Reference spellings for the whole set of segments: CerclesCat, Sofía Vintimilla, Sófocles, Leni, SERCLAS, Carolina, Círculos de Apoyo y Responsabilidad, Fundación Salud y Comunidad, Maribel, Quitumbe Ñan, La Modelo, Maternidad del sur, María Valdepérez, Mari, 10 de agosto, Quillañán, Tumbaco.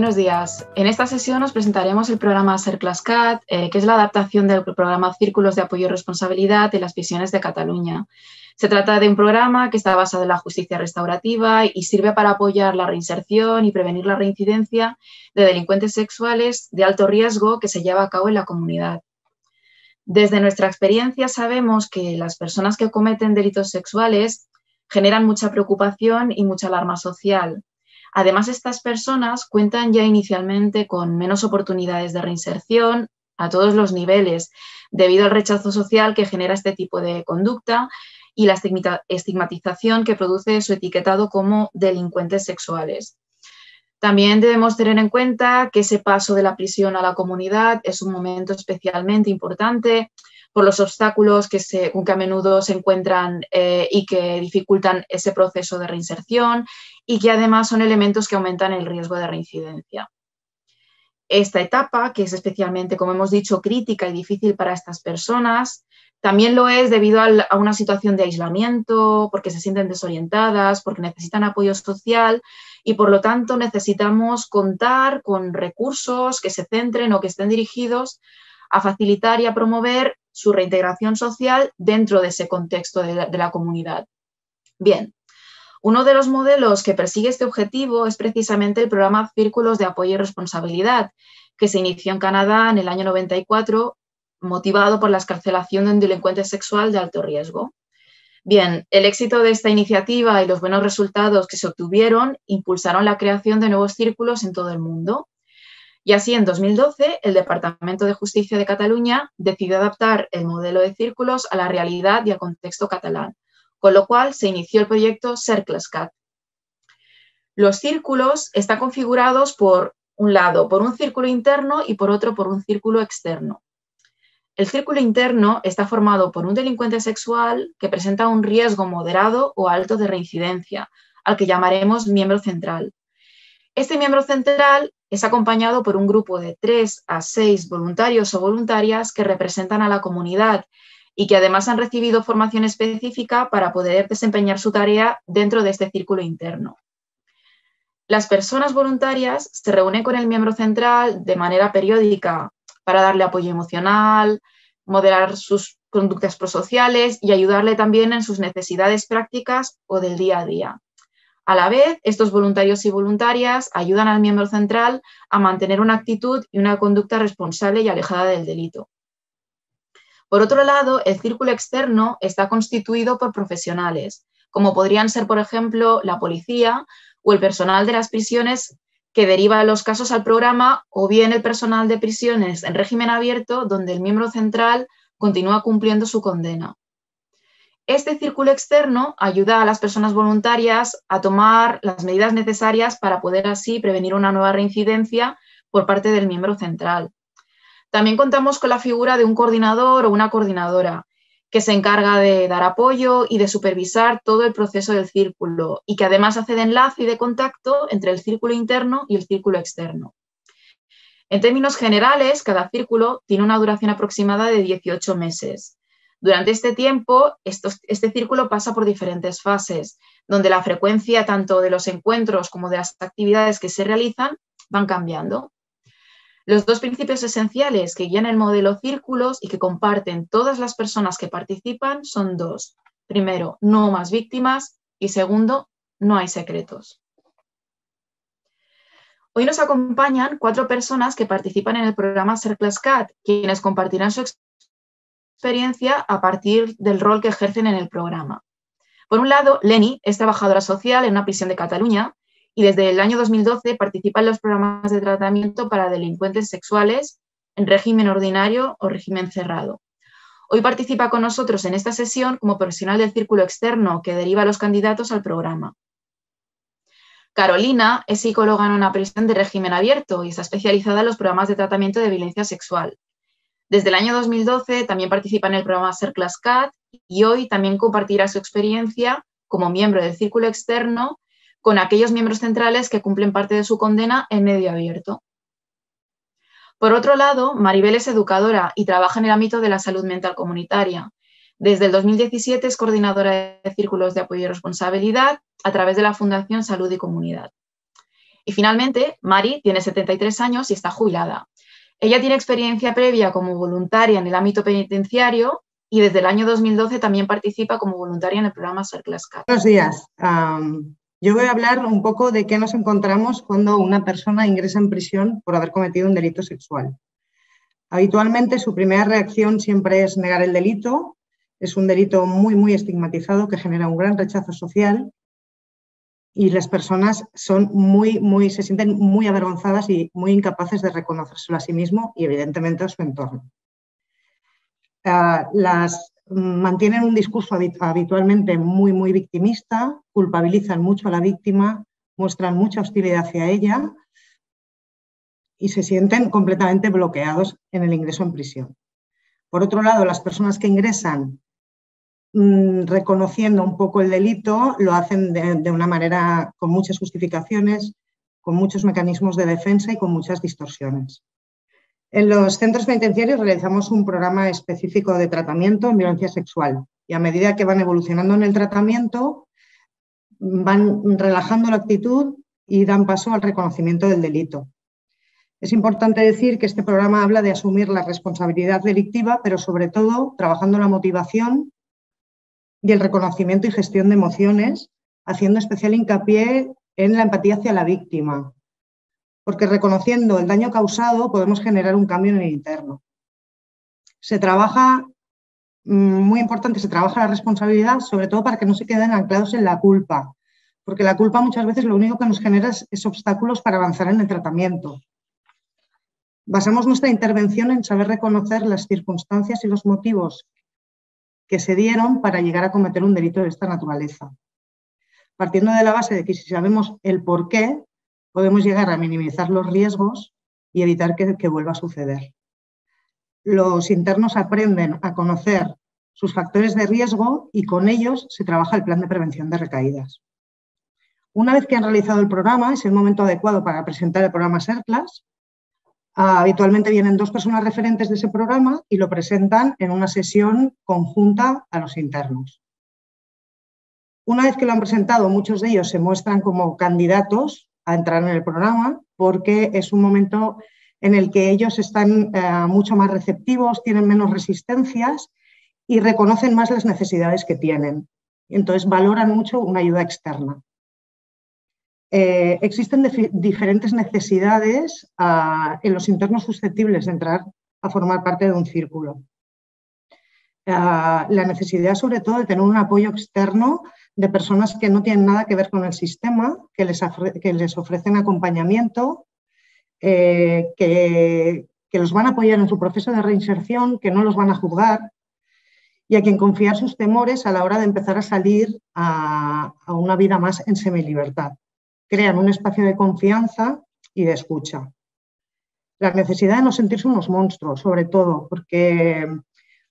buenos días. En esta sesión os presentaremos el programa CerclesCat, que es la adaptación del programa Círculos de Apoyo y Responsabilidad en las prisiones de Cataluña. Se trata de un programa que está basado en la justicia restaurativa y sirve para apoyar la reinserción y prevenir la reincidencia de delincuentes sexuales de alto riesgo que se lleva a cabo en la comunidad. Desde nuestra experiencia sabemos que las personas que cometen delitos sexuales generan mucha preocupación y mucha alarma social. Además, estas personas cuentan ya inicialmente con menos oportunidades de reinserción a todos los niveles, debido al rechazo social que genera este tipo de conducta y la estigmatización que produce su etiquetado como delincuentes sexuales. También debemos tener en cuenta que ese paso de la prisión a la comunidad es un momento especialmente importante por los obstáculos que a menudo se encuentran y que dificultan ese proceso de reinserción y que además son elementos que aumentan el riesgo de reincidencia. Esta etapa, que es especialmente, como hemos dicho, crítica y difícil para estas personas, también lo es debido a una situación de aislamiento, porque se sienten desorientadas, porque necesitan apoyo social y, por lo tanto, necesitamos contar con recursos que se centren o que estén dirigidos a facilitar y a promover su reintegración social dentro de ese contexto de la comunidad. Bien, uno de los modelos que persigue este objetivo es precisamente el programa Círculos de Apoyo y Responsabilidad, que se inició en Canadá en el año 94, motivado por la excarcelación de un delincuente sexual de alto riesgo. Bien, el éxito de esta iniciativa y los buenos resultados que se obtuvieron impulsaron la creación de nuevos círculos en todo el mundo. Y así, en 2012, el Departamento de Justicia de Cataluña decidió adaptar el modelo de círculos a la realidad y al contexto catalán, con lo cual se inició el proyecto CerclesCat. Los círculos están configurados por un lado por un círculo interno y por otro por un círculo externo. El círculo interno está formado por un delincuente sexual que presenta un riesgo moderado o alto de reincidencia, al que llamaremos miembro central. Este miembro central es acompañado por un grupo de 3 a 6 voluntarios o voluntarias que representan a la comunidad y que además han recibido formación específica para poder desempeñar su tarea dentro de este círculo interno. Las personas voluntarias se reúnen con el miembro central de manera periódica para darle apoyo emocional, moderar sus conductas prosociales y ayudarle también en sus necesidades prácticas o del día a día. A la vez, estos voluntarios y voluntarias ayudan al miembro central a mantener una actitud y una conducta responsable y alejada del delito. Por otro lado, el círculo externo está constituido por profesionales, como podrían ser, por ejemplo, la policía o el personal de las prisiones que deriva los casos al programa, o bien el personal de prisiones en régimen abierto, donde el miembro central continúa cumpliendo su condena. Este círculo externo ayuda a las personas voluntarias a tomar las medidas necesarias para poder así prevenir una nueva reincidencia por parte del miembro central. También contamos con la figura de un coordinador o una coordinadora que se encarga de dar apoyo y de supervisar todo el proceso del círculo y que además hace de enlace y de contacto entre el círculo interno y el círculo externo. En términos generales, cada círculo tiene una duración aproximada de 18 meses. Durante este tiempo, este círculo pasa por diferentes fases, donde la frecuencia tanto de los encuentros como de las actividades que se realizan van cambiando. Los dos principios esenciales que guían el modelo círculos y que comparten todas las personas que participan son dos. Primero, no más víctimas y segundo, no hay secretos. Hoy nos acompañan 4 personas que participan en el programa CerclesCat, quienes compartirán su experiencia a partir del rol que ejercen en el programa. Por un lado, Leni es trabajadora social en una prisión de Cataluña y desde el año 2012 participa en los programas de tratamiento para delincuentes sexuales en régimen ordinario o régimen cerrado. Hoy participa con nosotros en esta sesión como profesional del círculo externo que deriva a los candidatos al programa. Carolina es psicóloga en una prisión de régimen abierto y está especializada en los programas de tratamiento de violencia sexual. Desde el año 2012 también participa en el programa CerclesCat y hoy también compartirá su experiencia como miembro del círculo externo con aquellos miembros centrales que cumplen parte de su condena en medio abierto. Por otro lado, Maribel es educadora y trabaja en el ámbito de la salud mental comunitaria. Desde el 2017 es coordinadora de Círculos de Apoyo y Responsabilidad a través de la Fundación Salud y Comunidad. Y finalmente, Mari tiene 73 años y está jubilada. Ella tiene experiencia previa como voluntaria en el ámbito penitenciario y desde el año 2012 también participa como voluntaria en el programa CerclesCat. Buenos días. Yo voy a hablar un poco de qué nos encontramos cuando una persona ingresa en prisión por haber cometido un delito sexual. Habitualmente su primera reacción siempre es negar el delito. Es un delito muy estigmatizado que genera un gran rechazo social y las personas son se sienten muy avergonzadas y muy incapaces de reconocérselo a sí mismo y evidentemente a su entorno. Mantienen un discurso habitualmente muy victimista, culpabilizan mucho a la víctima, muestran mucha hostilidad hacia ella y se sienten completamente bloqueados en el ingreso en prisión. Por otro lado, las personas que ingresan reconociendo un poco el delito lo hacen de una manera con muchas justificaciones, con muchos mecanismos de defensa y con muchas distorsiones. En los centros penitenciarios realizamos un programa específico de tratamiento en violencia sexual y a medida que van evolucionando en el tratamiento van relajando la actitud y dan paso al reconocimiento del delito. Es importante decir que este programa habla de asumir la responsabilidad delictiva, pero sobre todo trabajando la motivación y el reconocimiento y gestión de emociones, haciendo especial hincapié en la empatía hacia la víctima. Porque reconociendo el daño causado podemos generar un cambio en el interno. Se trabaja, muy importante, se trabaja la responsabilidad, sobre todo para que no se queden anclados en la culpa, porque la culpa muchas veces lo único que nos genera es obstáculos para avanzar en el tratamiento. Basamos nuestra intervención en saber reconocer las circunstancias y los motivos que se dieron para llegar a cometer un delito de esta naturaleza. Partiendo de la base de que si sabemos el por qué, podemos llegar a minimizar los riesgos y evitar que vuelva a suceder. Los internos aprenden a conocer sus factores de riesgo y con ellos se trabaja el plan de prevención de recaídas. Una vez que han realizado el programa, es el momento adecuado para presentar el programa SERCLAS. Habitualmente vienen dos personas referentes de ese programa y lo presentan en una sesión conjunta a los internos. Una vez que lo han presentado, muchos de ellos se muestran como candidatos a entrar en el programa porque es un momento en el que ellos están mucho más receptivos, tienen menos resistencias y reconocen más las necesidades que tienen. Entonces valoran mucho una ayuda externa. Existen diferentes necesidades en los internos susceptibles de entrar a formar parte de un círculo. La necesidad sobre todo de tener un apoyo externo de personas que no tienen nada que ver con el sistema, que les ofrecen acompañamiento, que los van a apoyar en su proceso de reinserción, que no los van a juzgar y a quien confiar sus temores a la hora de empezar a salir a una vida más en semilibertad. Crean un espacio de confianza y de escucha. La necesidad de no sentirse unos monstruos, sobre todo, porque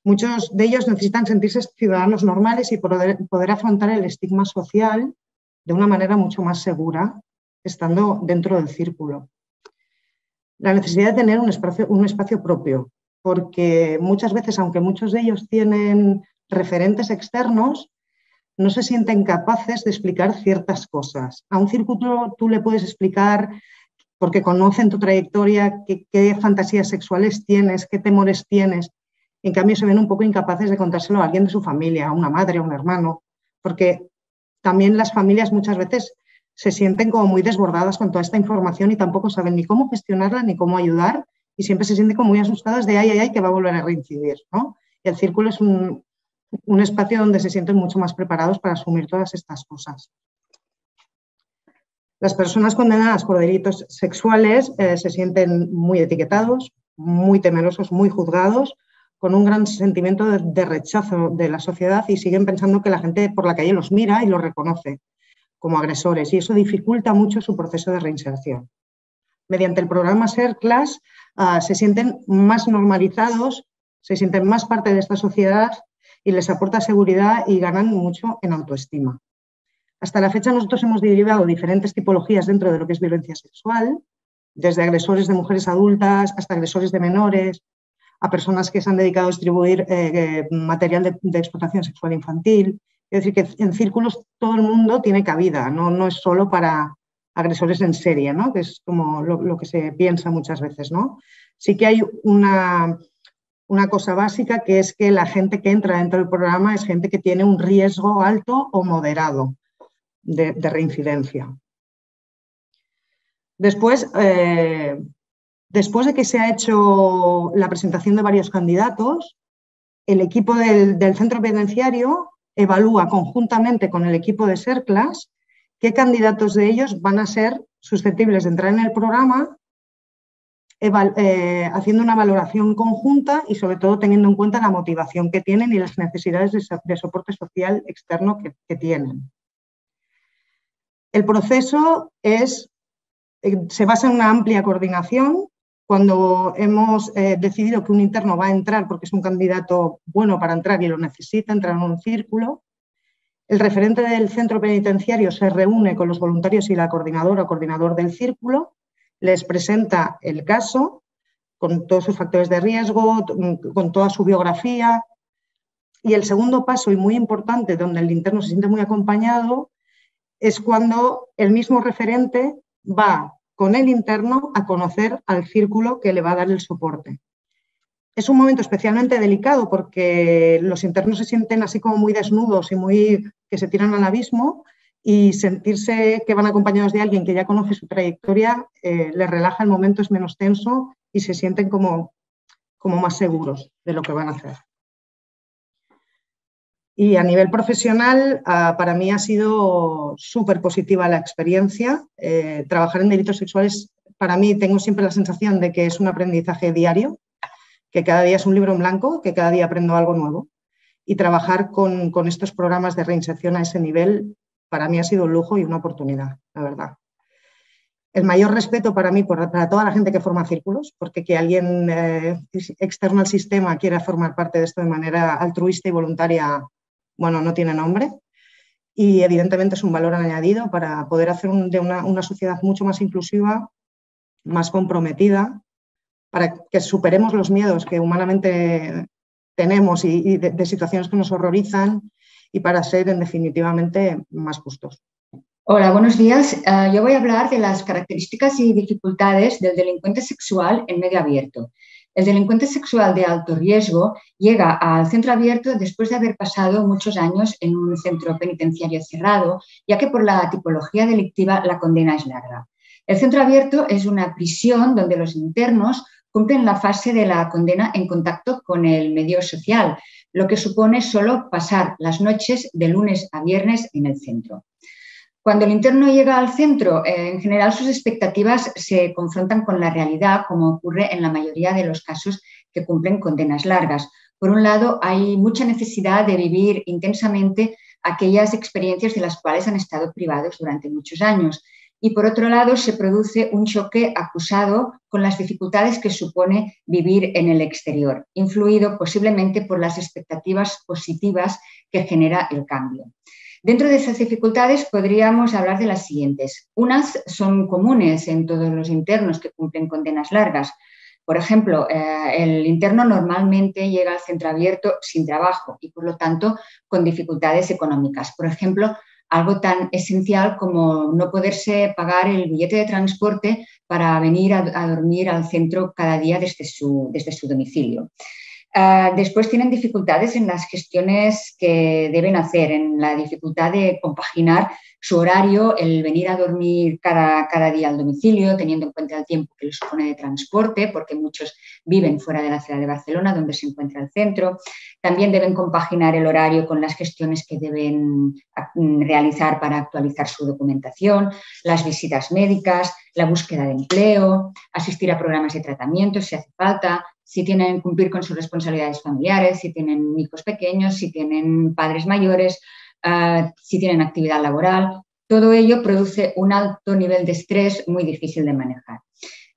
muchos de ellos necesitan sentirse ciudadanos normales y poder afrontar el estigma social de una manera mucho más segura, estando dentro del círculo. La necesidad de tener un espacio propio, porque muchas veces, aunque muchos de ellos tienen referentes externos, no se sienten capaces de explicar ciertas cosas. A un círculo tú le puedes explicar, porque conocen tu trayectoria, qué fantasías sexuales tienes, qué temores tienes. En cambio, se ven un poco incapaces de contárselo a alguien de su familia, a una madre, a un hermano, porque también las familias muchas veces se sienten como muy desbordadas con toda esta información y tampoco saben ni cómo gestionarla ni cómo ayudar y siempre se sienten como muy asustadas de ay, que va a volver a reincidir, ¿no? Y el círculo es un espacio donde se sienten mucho más preparados para asumir todas estas cosas. Las personas condenadas por delitos sexuales se sienten muy etiquetados, muy temerosos, muy juzgados, con un gran sentimiento de rechazo de la sociedad y siguen pensando que la gente por la calle los mira y los reconoce como agresores y eso dificulta mucho su proceso de reinserción. Mediante el programa SERCLAS se sienten más normalizados, se sienten más parte de esta sociedad y les aporta seguridad y ganan mucho en autoestima. Hasta la fecha nosotros hemos derivado diferentes tipologías dentro de lo que es violencia sexual, desde agresores de mujeres adultas hasta agresores de menores, a personas que se han dedicado a distribuir material de explotación sexual infantil. Es decir, que en círculos todo el mundo tiene cabida, no es solo para agresores en serie, ¿no? Que es como lo que se piensa muchas veces, ¿no? Sí que hay una cosa básica, que es que la gente que entra dentro del programa es gente que tiene un riesgo alto o moderado de reincidencia. Después, después de que se ha hecho la presentación de varios candidatos, el equipo del centro penitenciario evalúa conjuntamente con el equipo de SERCLAS qué candidatos de ellos van a ser susceptibles de entrar en el programa, haciendo una valoración conjunta y sobre todo teniendo en cuenta la motivación que tienen y las necesidades de soporte social externo que tienen. El proceso se basa en una amplia coordinación. Cuando hemos decidido que un interno va a entrar porque es un candidato bueno para entrar y lo necesita, entrar en un círculo, el referente del centro penitenciario se reúne con los voluntarios y la coordinadora o coordinador del círculo, les presenta el caso con todos sus factores de riesgo, con toda su biografía. Y el segundo paso, y muy importante, donde el interno se siente muy acompañado, es cuando el mismo referente va con el interno a conocer al círculo que le va a dar el soporte. Es un momento especialmente delicado porque los internos se sienten así como muy desnudos y muy que se tiran al abismo, y sentirse que van acompañados de alguien que ya conoce su trayectoria les relaja, el momento es menos tenso y se sienten como más seguros de lo que van a hacer. Y a nivel profesional, para mí ha sido súper positiva la experiencia. Trabajar en delitos sexuales, para mí tengo siempre la sensación de que es un aprendizaje diario, que cada día es un libro en blanco, que cada día aprendo algo nuevo. Y trabajar con estos programas de reinserción a ese nivel, para mí ha sido un lujo y una oportunidad, la verdad. El mayor respeto para mí, para toda la gente que forma círculos, porque que alguien externo al sistema quiera formar parte de esto de manera altruista y voluntaria, bueno, no tiene nombre, y evidentemente es un valor añadido para poder hacer una sociedad mucho más inclusiva, más comprometida, para que superemos los miedos que humanamente tenemos y de situaciones que nos horrorizan, y para ser definitivamente más justos. Hola, buenos días. Yo voy a hablar de las características y dificultades del delincuente sexual en medio abierto. El delincuente sexual de alto riesgo llega al centro abierto después de haber pasado muchos años en un centro penitenciario cerrado, ya que por la tipología delictiva la condena es larga. El centro abierto es una prisión donde los internos cumplen la fase de la condena en contacto con el medio social, lo que supone solo pasar las noches de lunes a viernes en el centro. Cuando el interno llega al centro, en general sus expectativas se confrontan con la realidad, como ocurre en la mayoría de los casos que cumplen condenas largas. Por un lado, hay mucha necesidad de vivir intensamente aquellas experiencias de las cuales han estado privados durante muchos años. Y por otro lado, se produce un choque acusado con las dificultades que supone vivir en el exterior, influido posiblemente por las expectativas positivas que genera el cambio. Dentro de esas dificultades podríamos hablar de las siguientes. Unas son comunes en todos los internos que cumplen condenas largas. Por ejemplo, el interno normalmente llega al centro abierto sin trabajo y, por lo tanto, con dificultades económicas. Por ejemplo, algo tan esencial como no poderse pagar el billete de transporte para venir a dormir al centro cada día desde su domicilio. Después tienen dificultades en las gestiones que deben hacer, en la dificultad de compaginar su horario, el venir a dormir cada día al domicilio, teniendo en cuenta el tiempo que les supone de transporte, porque muchos viven fuera de la ciudad de Barcelona, donde se encuentra el centro. También deben compaginar el horario con las gestiones que deben realizar para actualizar su documentación, las visitas médicas, la búsqueda de empleo, asistir a programas de tratamiento si hace falta, si tienen que cumplir con sus responsabilidades familiares, si tienen hijos pequeños, si tienen padres mayores, si tienen actividad laboral. Todo ello produce un alto nivel de estrés muy difícil de manejar.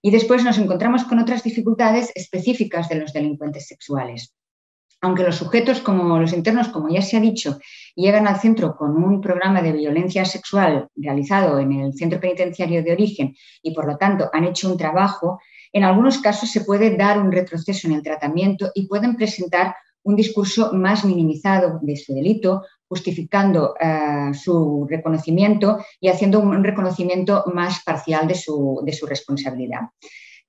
Y después nos encontramos con otras dificultades específicas de los delincuentes sexuales. Aunque los sujetos, como los internos, como ya se ha dicho, llegan al centro con un programa de violencia sexual realizado en el centro penitenciario de origen y, por lo tanto, han hecho un trabajo, en algunos casos se puede dar un retroceso en el tratamiento y pueden presentar un discurso más minimizado de su delito, justificando su reconocimiento y haciendo un reconocimiento más parcial de su responsabilidad.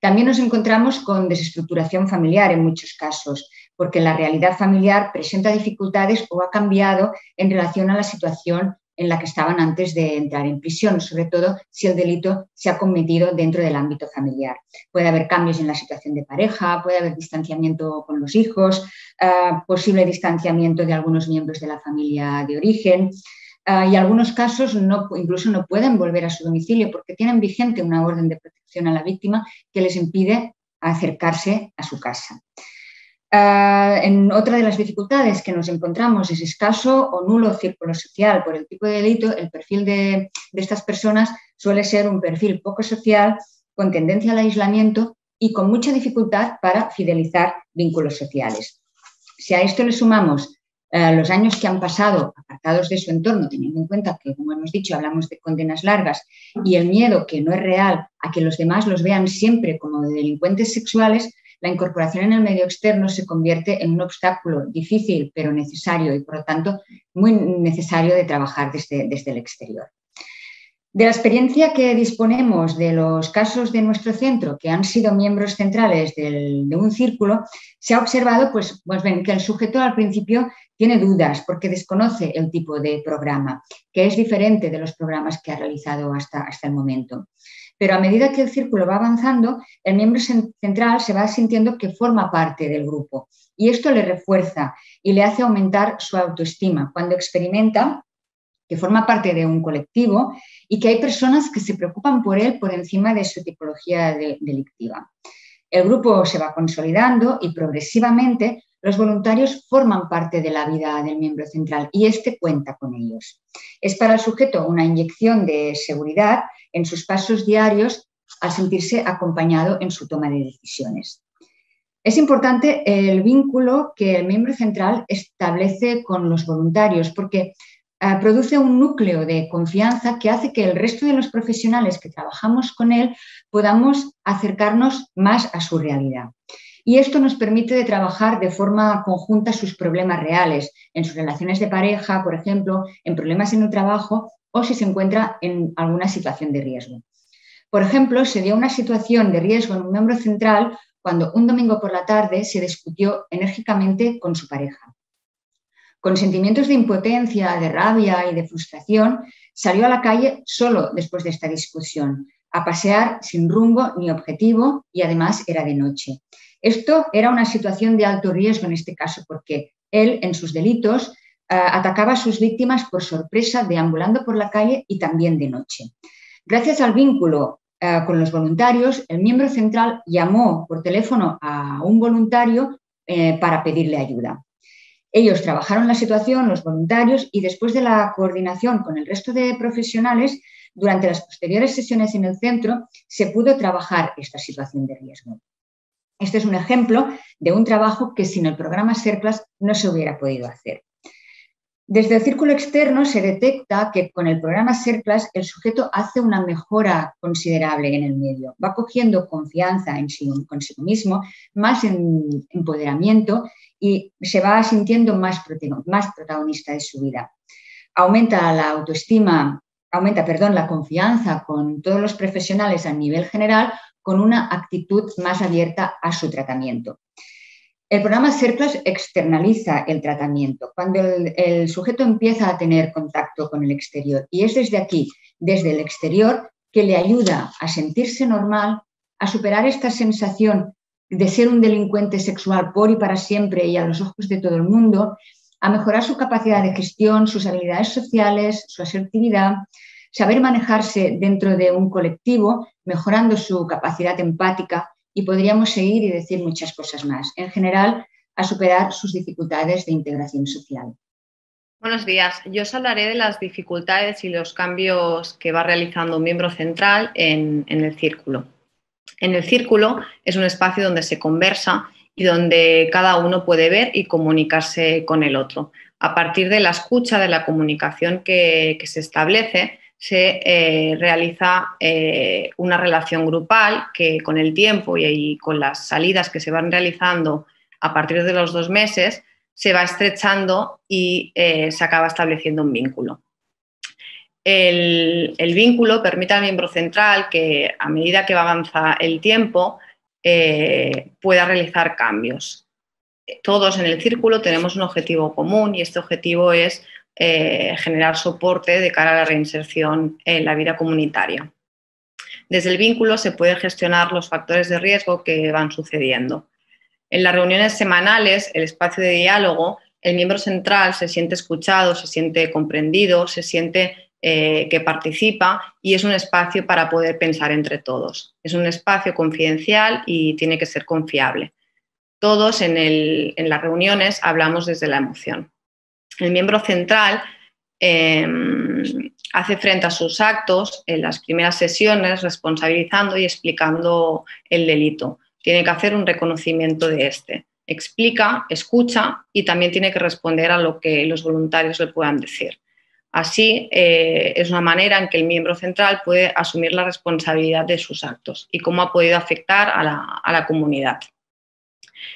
También nos encontramos con desestructuración familiar en muchos casos, porque la realidad familiar presenta dificultades o ha cambiado en relación a la situación en la que estaban antes de entrar en prisión, sobre todo si el delito se ha cometido dentro del ámbito familiar. Puede haber cambios en la situación de pareja, puede haber distanciamiento con los hijos, posible distanciamiento de algunos miembros de la familia de origen, y algunos casos incluso no pueden volver a su domicilio porque tienen vigente una orden de protección a la víctima que les impide acercarse a su casa. En otra de las dificultades que nos encontramos es escaso o nulo círculo social. Por el tipo de delito, el perfil de estas personas suele ser un perfil poco social, con tendencia al aislamiento y con mucha dificultad para fidelizar vínculos sociales. Si a esto le sumamos los años que han pasado apartados de su entorno, teniendo en cuenta que, como hemos dicho, hablamos de condenas largas, y el miedo, que no es real, a que los demás los vean siempre como delincuentes sexuales, la incorporación en el medio externo se convierte en un obstáculo difícil, pero necesario y, por lo tanto, muy necesario de trabajar desde el exterior. De la experiencia que disponemos de los casos de nuestro centro, que han sido miembros centrales de un círculo, se ha observado pues bien, que el sujeto al principio tiene dudas porque desconoce el tipo de programa, que es diferente de los programas que ha realizado hasta el momento. Pero a medida que el círculo va avanzando, el miembro central se va sintiendo que forma parte del grupo y esto le refuerza y le hace aumentar su autoestima cuando experimenta que forma parte de un colectivo y que hay personas que se preocupan por él por encima de su tipología delictiva. El grupo se va consolidando y progresivamente los voluntarios forman parte de la vida del miembro central y este cuenta con ellos. Es para el sujeto una inyección de seguridad en sus pasos diarios al sentirse acompañado en su toma de decisiones. Es importante el vínculo que el miembro central establece con los voluntarios porque produce un núcleo de confianza que hace que el resto de los profesionales que trabajamos con él podamos acercarnos más a su realidad. Y esto nos permite de trabajar de forma conjunta sus problemas reales, en sus relaciones de pareja, por ejemplo, en problemas en el trabajo o si se encuentra en alguna situación de riesgo. Por ejemplo, se dio una situación de riesgo en un miembro central cuando un domingo por la tarde se discutió enérgicamente con su pareja. Con sentimientos de impotencia, de rabia y de frustración, salió a la calle solo después de esta discusión, a pasear sin rumbo ni objetivo y además era de noche. Esto era una situación de alto riesgo en este caso porque él en sus delitos atacaba a sus víctimas por sorpresa deambulando por la calle y también de noche. Gracias al vínculo con los voluntarios, el miembro central llamó por teléfono a un voluntario para pedirle ayuda. Ellos trabajaron la situación, los voluntarios, y después de la coordinación con el resto de profesionales, durante las posteriores sesiones en el centro se pudo trabajar esta situación de riesgo. Este es un ejemplo de un trabajo que sin el programa SERCLAS no se hubiera podido hacer. Desde el círculo externo se detecta que con el programa SERCLAS el sujeto hace una mejora considerable en el medio, va cogiendo confianza en sí, consigo mismo, más empoderamiento y se va sintiendo más protagonista de su vida. Aumenta la autoestima, la confianza con todos los profesionales a nivel general, con una actitud más abierta a su tratamiento. El programa CerclesCat externaliza el tratamiento cuando el sujeto empieza a tener contacto con el exterior y es desde aquí, desde el exterior, que le ayuda a sentirse normal, a superar esta sensación de ser un delincuente sexual por y para siempre y a los ojos de todo el mundo, a mejorar su capacidad de gestión, sus habilidades sociales, su asertividad, saber manejarse dentro de un colectivo, mejorando su capacidad empática y podríamos seguir y decir muchas cosas más. En general, a superar sus dificultades de integración social. Buenos días. Yo os hablaré de las dificultades y los cambios que va realizando un miembro central en el círculo. En el círculo es un espacio donde se conversa y donde cada uno puede ver y comunicarse con el otro. A partir de la escucha, de la comunicación que se establece, se realiza una relación grupal que con el tiempo y con las salidas que se van realizando a partir de los 2 meses se va estrechando y se acaba estableciendo un vínculo. El vínculo permite al miembro central que, a medida que avanza el tiempo, pueda realizar cambios. Todos en el círculo tenemos un objetivo común y este objetivo es generar soporte de cara a la reinserción en la vida comunitaria. Desde el vínculo se pueden gestionar los factores de riesgo que van sucediendo. En las reuniones semanales, el espacio de diálogo, el miembro central se siente escuchado, se siente comprendido, se siente que participa y es un espacio para poder pensar entre todos. Es un espacio confidencial y tiene que ser confiable. Todos en las reuniones hablamos desde la emoción. El miembro central hace frente a sus actos en las primeras sesiones, responsabilizando y explicando el delito. Tiene que hacer un reconocimiento de este. Explica, escucha y también tiene que responder a lo que los voluntarios le puedan decir. Así, es una manera en que el miembro central puede asumir la responsabilidad de sus actos y cómo ha podido afectar a la comunidad.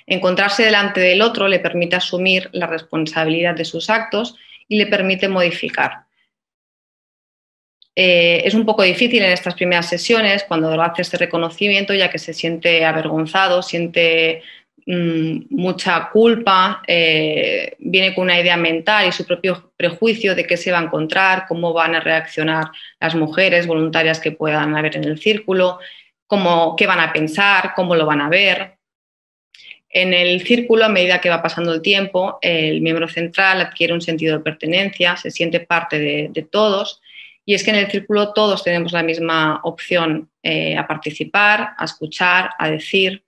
Encontrarse delante del otro le permite asumir la responsabilidad de sus actos y le permite modificar. Es un poco difícil en estas primeras sesiones cuando hace este reconocimiento, ya que se siente avergonzado, siente mucha culpa, viene con una idea mental y su propio prejuicio de qué se va a encontrar, cómo van a reaccionar las mujeres voluntarias que puedan haber en el círculo, qué van a pensar, cómo lo van a ver. En el círculo, a medida que va pasando el tiempo, el miembro central adquiere un sentido de pertenencia, se siente parte de todos y es que en el círculo todos tenemos la misma opción a participar, a escuchar, a decir.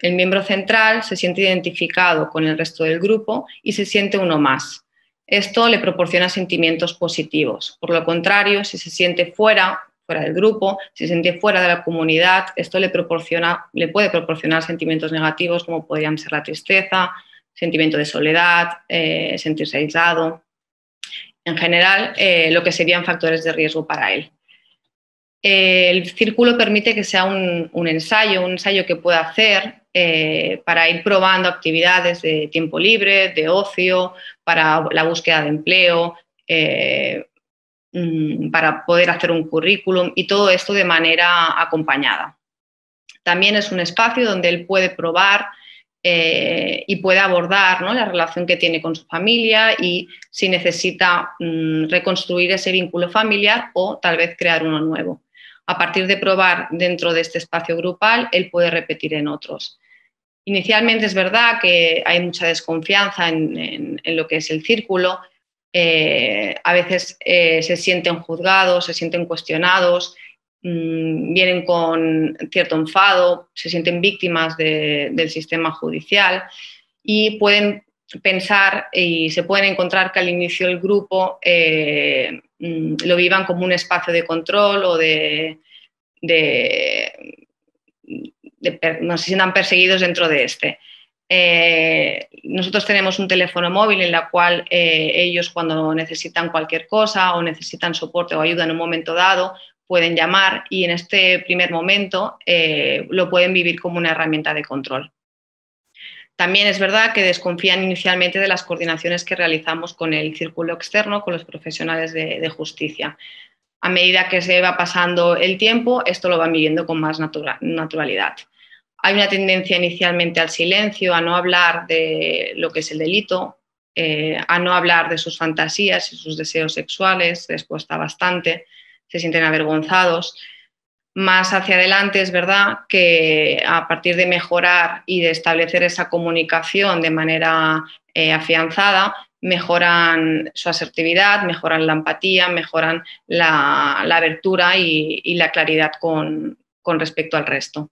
El miembro central se siente identificado con el resto del grupo y se siente uno más. Esto le proporciona sentimientos positivos. Por lo contrario, si se siente fuera del grupo, si se siente fuera de la comunidad, esto le puede proporcionar sentimientos negativos como podrían ser la tristeza, sentimiento de soledad, sentirse aislado. En general, lo que serían factores de riesgo para él. El círculo permite que sea un ensayo que pueda hacer para ir probando actividades de tiempo libre, de ocio, para la búsqueda de empleo, para poder hacer un currículum y todo esto de manera acompañada. También es un espacio donde él puede probar y puede abordar, ¿no?, la relación que tiene con su familia y si necesita reconstruir ese vínculo familiar o tal vez crear uno nuevo. A partir de probar dentro de este espacio grupal, él puede repetir en otros. Inicialmente es verdad que hay mucha desconfianza en lo que es el círculo. A veces se sienten juzgados, se sienten cuestionados, vienen con cierto enfado, se sienten víctimas del sistema judicial y pueden pensar y se pueden encontrar que al inicio del grupo lo vivan como un espacio de control o no se sientan perseguidos dentro de este. Nosotros tenemos un teléfono móvil en la cual ellos cuando necesitan cualquier cosa o necesitan soporte o ayuda en un momento dado pueden llamar y en este primer momento lo pueden vivir como una herramienta de control. También es verdad que desconfían inicialmente de las coordinaciones que realizamos con el círculo externo, con los profesionales de justicia. A medida que se va pasando el tiempo, esto lo van viviendo con más naturalidad. Hay una tendencia inicialmente al silencio, a no hablar de lo que es el delito, a no hablar de sus fantasías y sus deseos sexuales, les cuesta bastante, se sienten avergonzados. Más hacia adelante es verdad que a partir de mejorar y de establecer esa comunicación de manera afianzada, mejoran su asertividad, mejoran la empatía, mejoran la abertura y la claridad con respecto al resto.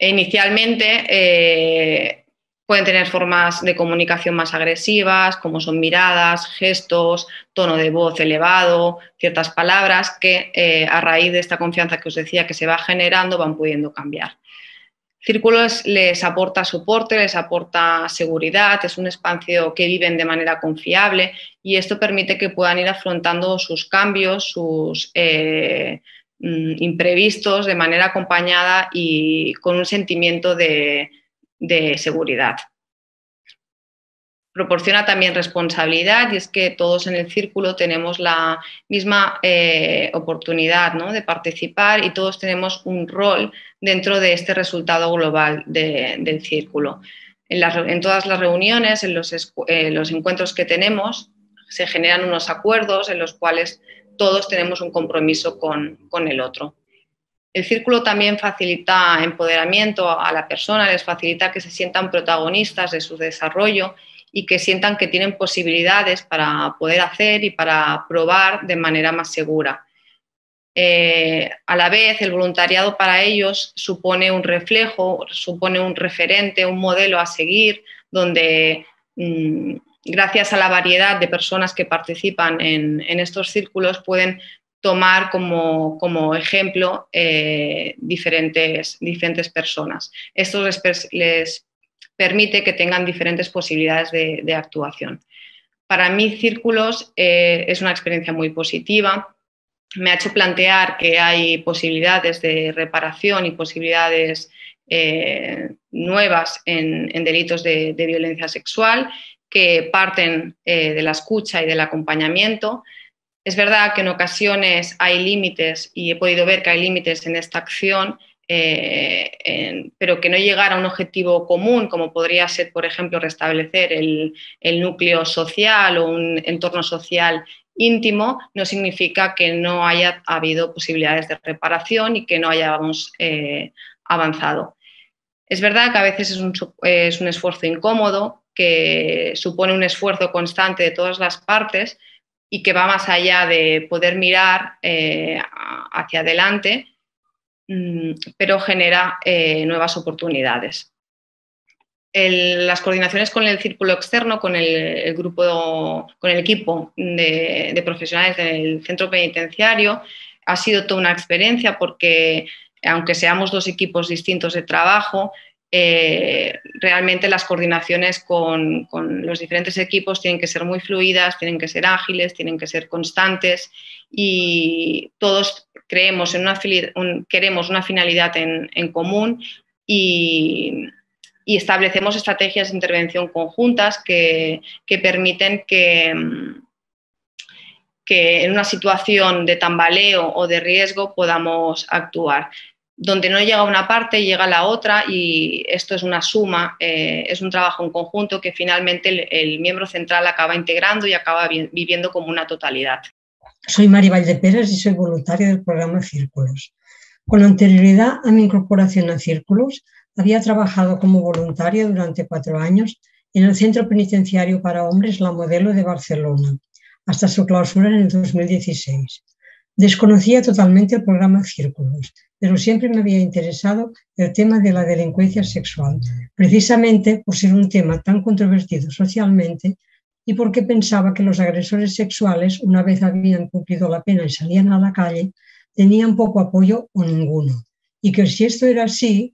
Inicialmente pueden tener formas de comunicación más agresivas, como son miradas, gestos, tono de voz elevado, ciertas palabras que a raíz de esta confianza que os decía que se va generando van pudiendo cambiar. Círculos les aporta soporte, les aporta seguridad, es un espacio que viven de manera confiable y esto permite que puedan ir afrontando sus cambios, sus imprevistos de manera acompañada y con un sentimiento de seguridad. proporciona también responsabilidad, y es que todos en el círculo tenemos la misma oportunidad, ¿no?, de participar, y todos tenemos un rol dentro de este resultado global del círculo. En todas las reuniones, en los encuentros que tenemos, se generan unos acuerdos en los cuales todos tenemos un compromiso con el otro. El círculo también facilita empoderamiento a la persona, les facilita que se sientan protagonistas de su desarrollo y que sientan que tienen posibilidades para poder hacer y para probar de manera más segura. A la vez, el voluntariado para ellos supone un reflejo, supone un referente, un modelo a seguir, donde gracias a la variedad de personas que participan en estos círculos pueden tomar como ejemplo diferentes personas. Esto les permite que tengan diferentes posibilidades de actuación. Para mí, Círculos es una experiencia muy positiva. Me ha hecho plantear que hay posibilidades de reparación y posibilidades nuevas en delitos de violencia sexual que parten de la escucha y del acompañamiento. Es verdad que en ocasiones hay límites, y he podido ver que hay límites en esta acción, pero que no llegar a un objetivo común, como podría ser, por ejemplo, restablecer el núcleo social o un entorno social íntimo, no significa que no haya habido posibilidades de reparación y que no hayamos avanzado. Es verdad que a veces es un esfuerzo incómodo, que supone un esfuerzo constante de todas las partes y que va más allá de poder mirar hacia adelante, pero genera nuevas oportunidades. Las coordinaciones con el círculo externo, con el equipo de profesionales del centro penitenciario, ha sido toda una experiencia, porque aunque seamos dos equipos distintos de trabajo, realmente las coordinaciones con los diferentes equipos tienen que ser muy fluidas, tienen que ser ágiles, tienen que ser constantes, y todos creemos queremos una finalidad en común y establecemos estrategias de intervención conjuntas que permiten que en una situación de tambaleo o de riesgo podamos actuar. Donde no llega una parte, llega la otra, y esto es una suma, es un trabajo en conjunto que finalmente el miembro central acaba integrando y acaba viviendo como una totalidad. Soy María Valdepérez y soy voluntaria del programa Círculos. Con anterioridad a mi incorporación a Círculos, había trabajado como voluntaria durante 4 años en el Centro Penitenciario para Hombres La Modelo de Barcelona, hasta su clausura en el 2016. Desconocía totalmente el programa Círculos, pero siempre me había interesado el tema de la delincuencia sexual, precisamente por ser un tema tan controvertido socialmente y porque pensaba que los agresores sexuales, una vez habían cumplido la pena y salían a la calle, tenían poco apoyo o ninguno, y que si esto era así,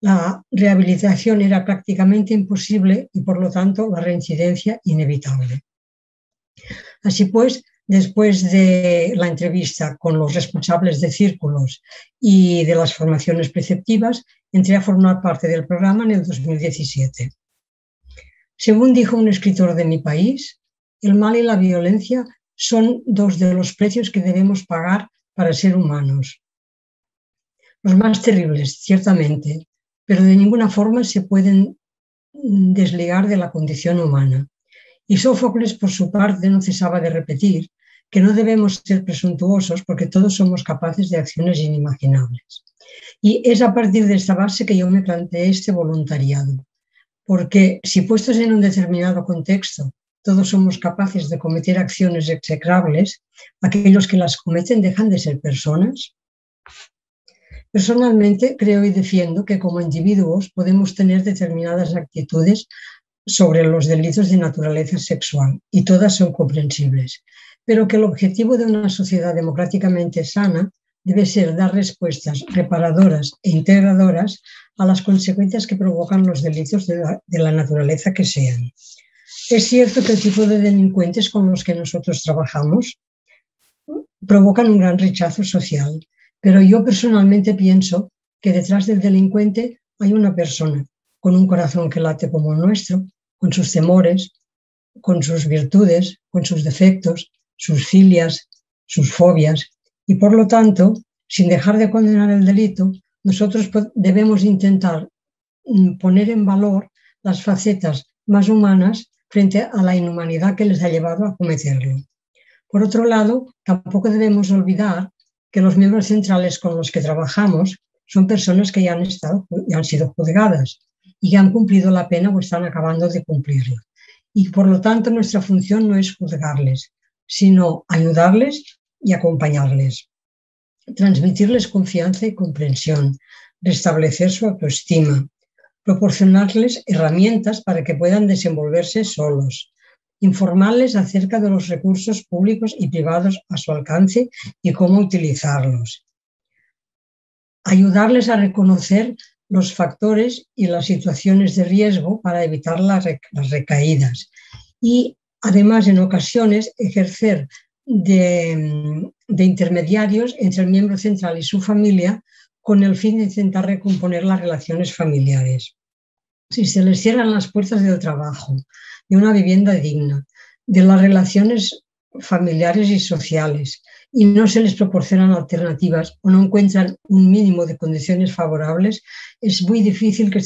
la rehabilitación era prácticamente imposible y por lo tanto la reincidencia inevitable. Así pues, después de la entrevista con los responsables de Círculos y de las formaciones preceptivas, entré a formar parte del programa en el 2017. Según dijo un escritor de mi país, el mal y la violencia son dos de los precios que debemos pagar para ser humanos. Los más terribles, ciertamente, pero de ninguna forma se pueden desligar de la condición humana. Y Sófocles, por su parte, no cesaba de repetir que no debemos ser presuntuosos porque todos somos capaces de acciones inimaginables. Y es a partir de esta base que yo me planteé este voluntariado, porque si puestos en un determinado contexto todos somos capaces de cometer acciones execrables, aquellos que las cometen dejan de ser personas. Personalmente creo y defiendo que como individuos podemos tener determinadas actitudes sobre los delitos de naturaleza sexual, y todas son comprensibles, pero que el objetivo de una sociedad democráticamente sana debe ser dar respuestas reparadoras e integradoras a las consecuencias que provocan los delitos de la naturaleza que sean. Es cierto que el tipo de delincuentes con los que nosotros trabajamos provocan un gran rechazo social, pero yo personalmente pienso que detrás del delincuente hay una persona con un corazón que late como el nuestro, con sus temores, con sus virtudes, con sus defectos, sus filias, sus fobias, y por lo tanto, sin dejar de condenar el delito, nosotros debemos intentar poner en valor las facetas más humanas frente a la inhumanidad que les ha llevado a cometerlo. Por otro lado, tampoco debemos olvidar que los miembros centrales con los que trabajamos son personas que ya han sido juzgadas y que han cumplido la pena o están acabando de cumplirla. Y por lo tanto nuestra función no es juzgarles, sino ayudarles y acompañarles, transmitirles confianza y comprensión, restablecer su autoestima, proporcionarles herramientas para que puedan desenvolverse solos, informarles acerca de los recursos públicos y privados a su alcance y cómo utilizarlos, ayudarles a reconocer los factores y las situaciones de riesgo para evitar las recaídas y, además, en ocasiones, ejercer de intermediarios entre el miembro central y su familia con el fin de intentar recomponer las relaciones familiares. Si se les cierran las puertas del trabajo, de una vivienda digna, de las relaciones familiares y sociales, y no se les proporcionan alternativas o no encuentran un mínimo de condiciones favorables, es muy difícil que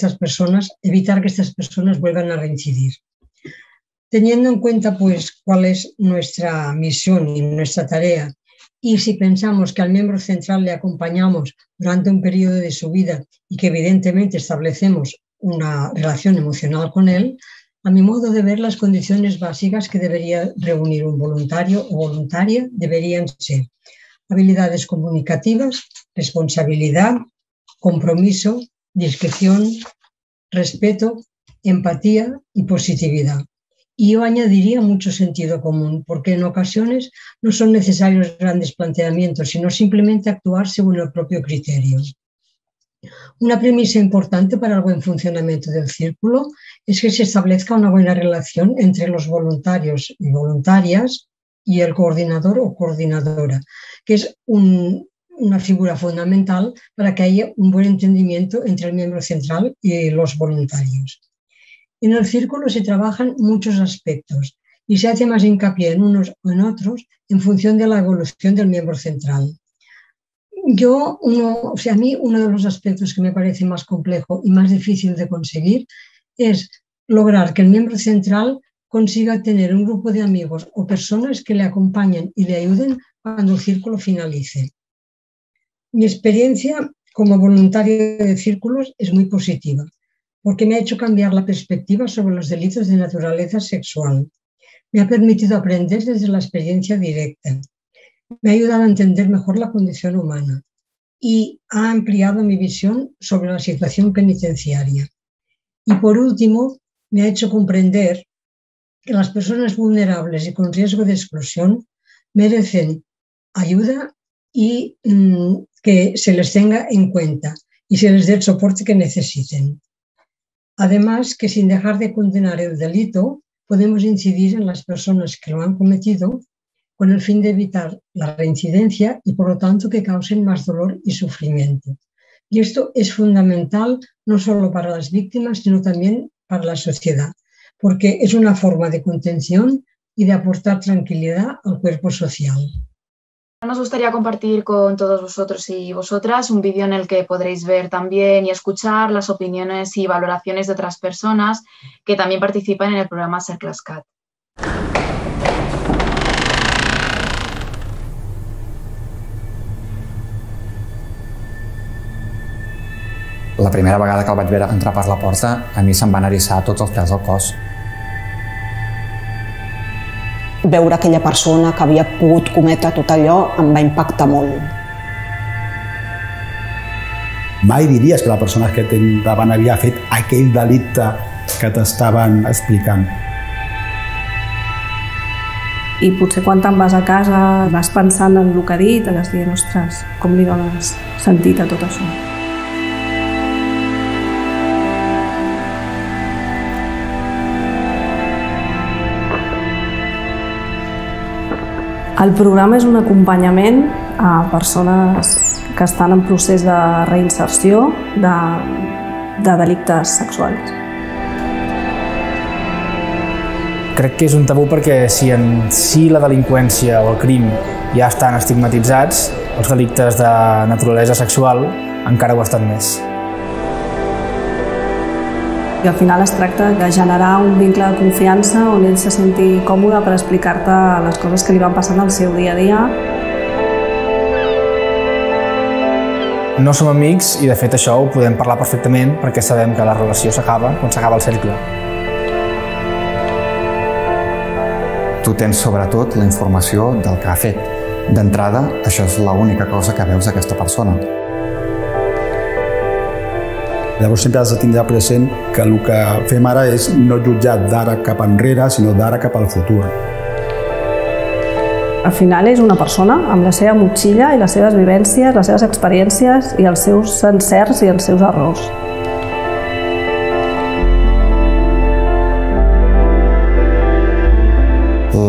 evitar que estas personas vuelvan a reincidir. Teniendo en cuenta, pues, cuál es nuestra misión y nuestra tarea, y si pensamos que al miembro central le acompañamos durante un periodo de su vida y que evidentemente establecemos una relación emocional con él, a mi modo de ver, las condiciones básicas que debería reunir un voluntario o voluntaria deberían ser habilidades comunicativas, responsabilidad, compromiso, discreción, respeto, empatía y positividad. Y yo añadiría mucho sentido común, porque en ocasiones no son necesarios grandes planteamientos, sino simplemente actuar según el propio criterio. Una premisa importante para el buen funcionamiento del círculo es que se establezca una buena relación entre los voluntarios y voluntarias y el coordinador o coordinadora, que es una figura fundamental para que haya un buen entendimiento entre el miembro central y los voluntarios. En el círculo se trabajan muchos aspectos y se hace más hincapié en unos o en otros en función de la evolución del miembro central. A mí uno de los aspectos que me parece más complejo y más difícil de conseguir es lograr que el miembro central consiga tener un grupo de amigos o personas que le acompañen y le ayuden cuando el círculo finalice. Mi experiencia como voluntaria de círculos es muy positiva, porque me ha hecho cambiar la perspectiva sobre los delitos de naturaleza sexual. Me ha permitido aprender desde la experiencia directa. Me ha ayudado a entender mejor la condición humana y ha ampliado mi visión sobre la situación penitenciaria. Y por último, me ha hecho comprender que las personas vulnerables y con riesgo de exclusión merecen ayuda y que se les tenga en cuenta y se les dé el soporte que necesiten. Además, que sin dejar de condenar el delito, podemos incidir en las personas que lo han cometido con el fin de evitar la reincidencia y, por lo tanto, que causen más dolor y sufrimiento. Y esto es fundamental no solo para las víctimas, sino también para la sociedad, porque es una forma de contención y de aportar tranquilidad al cuerpo social. Nos gustaría compartir con todos vosotros y vosotras un vídeo en el que podréis ver también y escuchar las opiniones y valoraciones de otras personas que también participan en el programa CerclesCat. La primera vegada que el vaig veure entrar per la porta, a mi se'm van erissar tots els pèls del cos. Veure aquella persona que havia pogut cometre tot allò em va impactar molt. Mai diries que la persona que tens davant havia fet aquell delicte que t'estaven explicant. I potser quan te'n vas a casa vas pensant en el que ha dit, i vas dient, ostres, com li dones sentit a tot això. El programa és un acompanyament a persones que estan en procés de reinserció de delictes sexuals. Crec que és un tabú perquè si en si la delinqüència o el crim ja estan estigmatitzats, els delictes de naturalesa sexual encara ho estan més. I al final es tracta de generar un vincle de confiança on ell se senti còmode per explicar-te les coses que li van passant al seu dia a dia. No som amics i, de fet, això ho podem parlar perfectament perquè sabem que la relació s'acaba quan s'acaba el cercle. Tu tens, sobretot, la informació del que ha fet. D'entrada, això és l'única cosa que veus d'aquesta persona. Llavors, sempre has de tindre present que el que fem ara és no jutjar d'ara cap enrere, sinó d'ara cap al futur. Al final és una persona amb la seva motxilla i les seves vivències, les seves experiències i els seus encerts i els seus errors.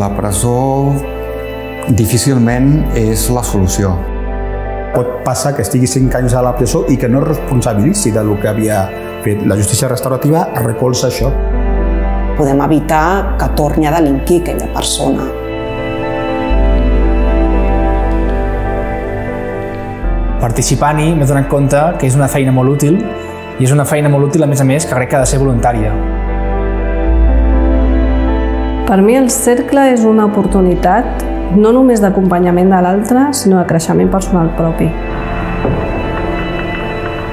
La presó difícilment és la solució. Pot passar que estigui 5 anys a la presó i que no es responsabilitzi del que havia fet. La justícia restaurativa recolza això. Podem evitar que torni a delinquir aquella persona. Participant-hi m'he donat compte que és una feina molt útil i és una feina molt útil, a més, que crec que ha de ser voluntària. Per mi el cercle és una oportunitat no només d'acompanyament de l'altre, sinó de creixement personal propi.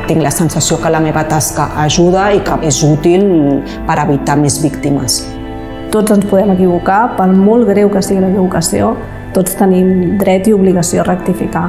Tinc la sensació que la meva tasca ajuda i que és útil per evitar més víctimes. Tots ens podem equivocar, per molt greu que sigui l'equivocació, tots tenim dret i obligació a rectificar.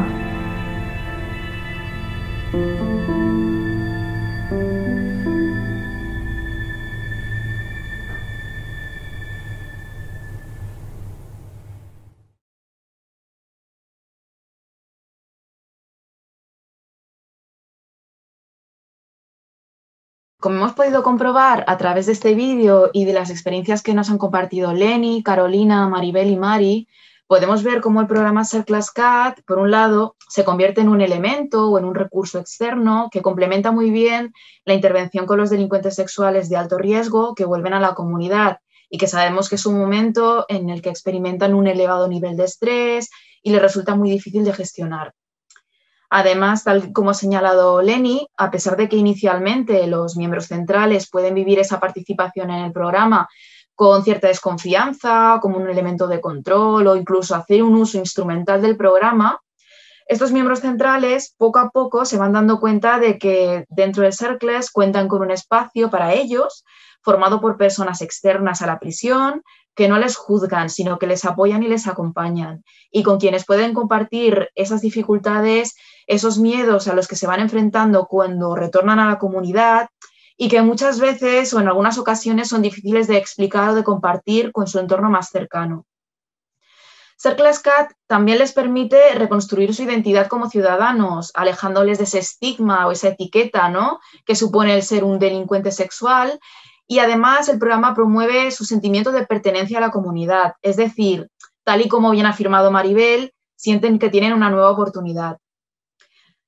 Como hemos podido comprobar a través de este vídeo y de las experiencias que nos han compartido Leni, Carolina, Maribel y Mari, podemos ver cómo el programa CerclesCat, por un lado, se convierte en un elemento o en un recurso externo que complementa muy bien la intervención con los delincuentes sexuales de alto riesgo que vuelven a la comunidad y que sabemos que es un momento en el que experimentan un elevado nivel de estrés y les resulta muy difícil de gestionar. Además, tal como ha señalado Leni, a pesar de que inicialmente los miembros centrales pueden vivir esa participación en el programa con cierta desconfianza, como un elemento de control o incluso hacer un uso instrumental del programa, estos miembros centrales poco a poco se van dando cuenta de que dentro del CerclesCat cuentan con un espacio para ellos, formado por personas externas a la prisión, que no les juzgan, sino que les apoyan y les acompañan, y con quienes pueden compartir esas dificultades, esos miedos a los que se van enfrentando cuando retornan a la comunidad y que muchas veces o en algunas ocasiones son difíciles de explicar o de compartir con su entorno más cercano. CerclesCat también les permite reconstruir su identidad como ciudadanos, alejándoles de ese estigma o esa etiqueta, ¿no?, que supone el ser un delincuente sexual. Y además el programa promueve su sentimiento de pertenencia a la comunidad, es decir, tal y como bien ha afirmado Maribel, sienten que tienen una nueva oportunidad.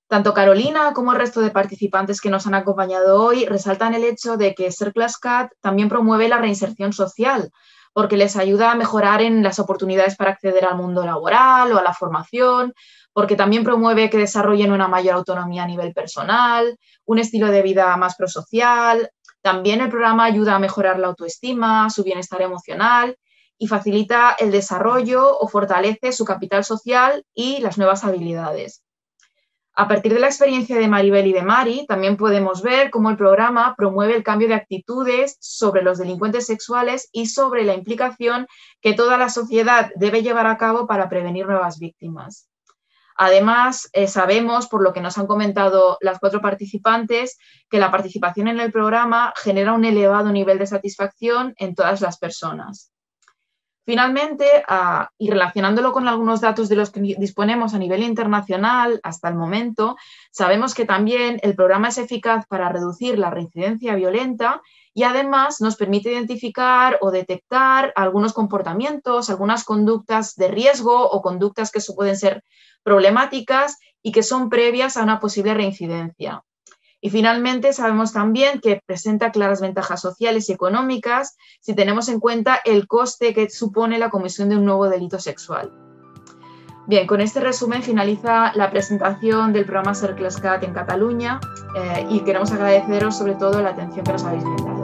Tanto Carolina como el resto de participantes que nos han acompañado hoy resaltan el hecho de que CerclesCat también promueve la reinserción social, porque les ayuda a mejorar en las oportunidades para acceder al mundo laboral o a la formación, porque también promueve que desarrollen una mayor autonomía a nivel personal, un estilo de vida más prosocial. También el programa ayuda a mejorar la autoestima, su bienestar emocional y facilita el desarrollo o fortalece su capital social y las nuevas habilidades. A partir de la experiencia de Maribel y de Mari, también podemos ver cómo el programa promueve el cambio de actitudes sobre los delincuentes sexuales y sobre la implicación que toda la sociedad debe llevar a cabo para prevenir nuevas víctimas. Además, sabemos, por lo que nos han comentado las 4 participantes, que la participación en el programa genera un elevado nivel de satisfacción en todas las personas. Finalmente, y relacionándolo con algunos datos de los que disponemos a nivel internacional hasta el momento, sabemos que también el programa es eficaz para reducir la reincidencia violenta y además nos permite identificar o detectar algunos comportamientos, algunas conductas de riesgo o conductas que pueden ser problemáticas y que son previas a una posible reincidencia. Y finalmente sabemos también que presenta claras ventajas sociales y económicas si tenemos en cuenta el coste que supone la comisión de un nuevo delito sexual. Bien, con este resumen finaliza la presentación del programa CerclesCat en Cataluña y queremos agradeceros sobre todo la atención que nos habéis brindado.